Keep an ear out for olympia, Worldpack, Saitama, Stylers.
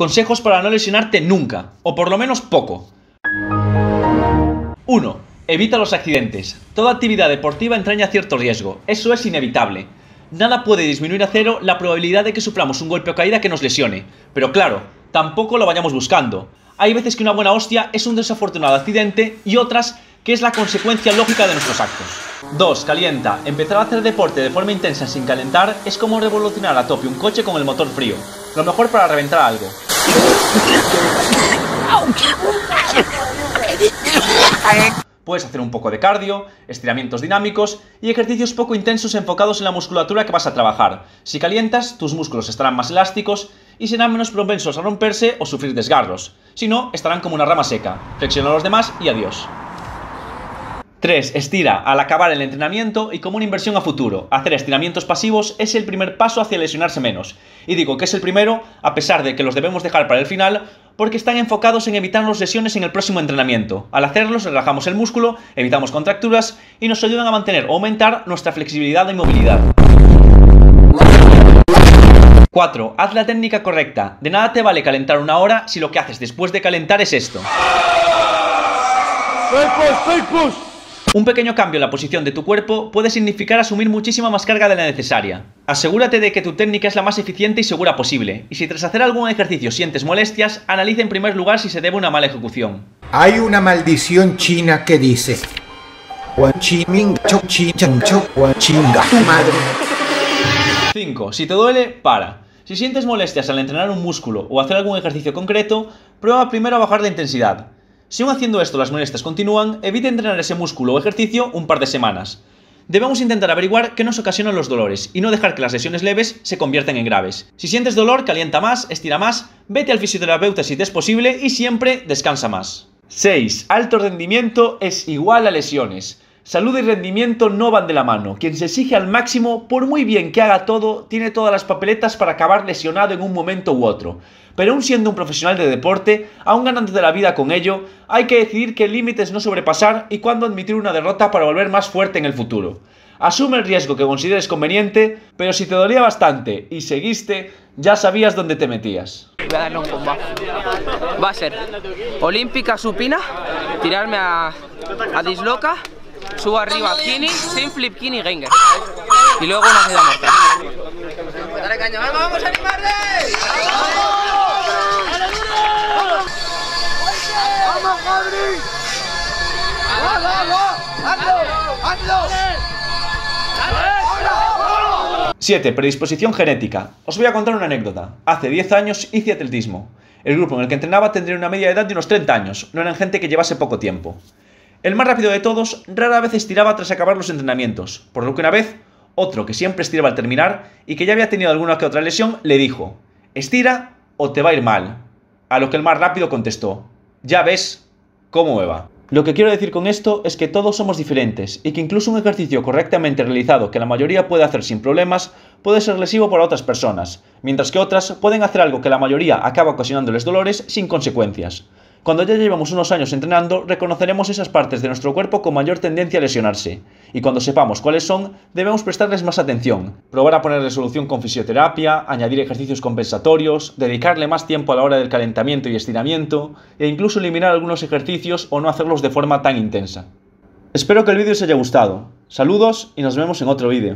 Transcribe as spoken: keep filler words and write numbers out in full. Consejos para no lesionarte nunca, o por lo menos poco. uno. Evita los accidentes. Toda actividad deportiva entraña cierto riesgo, eso es inevitable. Nada puede disminuir a cero la probabilidad de que suframos un golpe o caída que nos lesione, pero claro, tampoco lo vayamos buscando. Hay veces que una buena hostia es un desafortunado accidente y otras que es la consecuencia lógica de nuestros actos. dos. Calienta. Empezar a hacer deporte de forma intensa sin calentar es como revolucionar a tope un coche con el motor frío. Lo mejor para reventar algo. Puedes hacer un poco de cardio, estiramientos dinámicos y ejercicios poco intensos enfocados en la musculatura que vas a trabajar. Si calientas, tus músculos estarán más elásticos y serán menos propensos a romperse o sufrir desgarros. Si no, estarán como una rama seca. Flexiona a los demás y adiós. tres. Estira. Al acabar el entrenamiento y como una inversión a futuro, hacer estiramientos pasivos es el primer paso hacia lesionarse menos. Y digo que es el primero, a pesar de que los debemos dejar para el final, porque están enfocados en evitar las lesiones en el próximo entrenamiento. Al hacerlos, relajamos el músculo, evitamos contracturas y nos ayudan a mantener o aumentar nuestra flexibilidad y movilidad. cuatro. Haz la técnica correcta. De nada te vale calentar una hora si lo que haces después de calentar es esto. Un pequeño cambio en la posición de tu cuerpo puede significar asumir muchísima más carga de la necesaria. Asegúrate de que tu técnica es la más eficiente y segura posible, y si tras hacer algún ejercicio sientes molestias, analiza en primer lugar si se debe a una mala ejecución. Hay una maldición china que dice: cinco. Si te duele, para. Si sientes molestias al entrenar un músculo o hacer algún ejercicio concreto, prueba primero a bajar la intensidad. Si aún haciendo esto las molestias continúan, evita entrenar ese músculo o ejercicio un par de semanas. Debemos intentar averiguar qué nos ocasionan los dolores y no dejar que las lesiones leves se conviertan en graves. Si sientes dolor, calienta más, estira más, vete al fisioterapeuta si te es posible y siempre descansa más. seis. Alto rendimiento es igual a lesiones. Salud y rendimiento no van de la mano. Quien se exige al máximo, por muy bien que haga todo, tiene todas las papeletas para acabar lesionado en un momento u otro. Pero aún siendo un profesional de deporte, aún ganando de la vida con ello, hay que decidir qué límites no sobrepasar y cuándo admitir una derrota para volver más fuerte en el futuro. Asume el riesgo que consideres conveniente, pero si te dolía bastante y seguiste, ya sabías dónde te metías. Voy a darle un combate. Va a ser olímpica supina, tirarme a, a disloca, subo arriba, kini, sin flip, kini, gengue. Y luego una queda muerta. ¡Dale caña! ¡Vamos, vamos a animarle! ¡Vamos, Gabri! ¡Vamos, vamos! ¡Hazlo! ¡Hazlo! siete. Predisposición genética. Os voy a contar una anécdota. Hace diez años hice atletismo. El grupo en el que entrenaba tendría una media edad de unos treinta años. No eran gente que llevase poco tiempo. El más rápido de todos rara vez estiraba tras acabar los entrenamientos, por lo que una vez, otro que siempre estiraba al terminar y que ya había tenido alguna que otra lesión, le dijo: estira o te va a ir mal. A lo que el más rápido contestó: ya ves cómo me va. Lo que quiero decir con esto es que todos somos diferentes y que incluso un ejercicio correctamente realizado que la mayoría puede hacer sin problemas puede ser lesivo para otras personas, mientras que otras pueden hacer algo que la mayoría acaba ocasionándoles dolores sin consecuencias. Cuando ya llevamos unos años entrenando, reconoceremos esas partes de nuestro cuerpo con mayor tendencia a lesionarse. Y cuando sepamos cuáles son, debemos prestarles más atención. Probar a ponerle solución con fisioterapia, añadir ejercicios compensatorios, dedicarle más tiempo a la hora del calentamiento y estiramiento, e incluso eliminar algunos ejercicios o no hacerlos de forma tan intensa. Espero que el vídeo os haya gustado. Saludos y nos vemos en otro vídeo.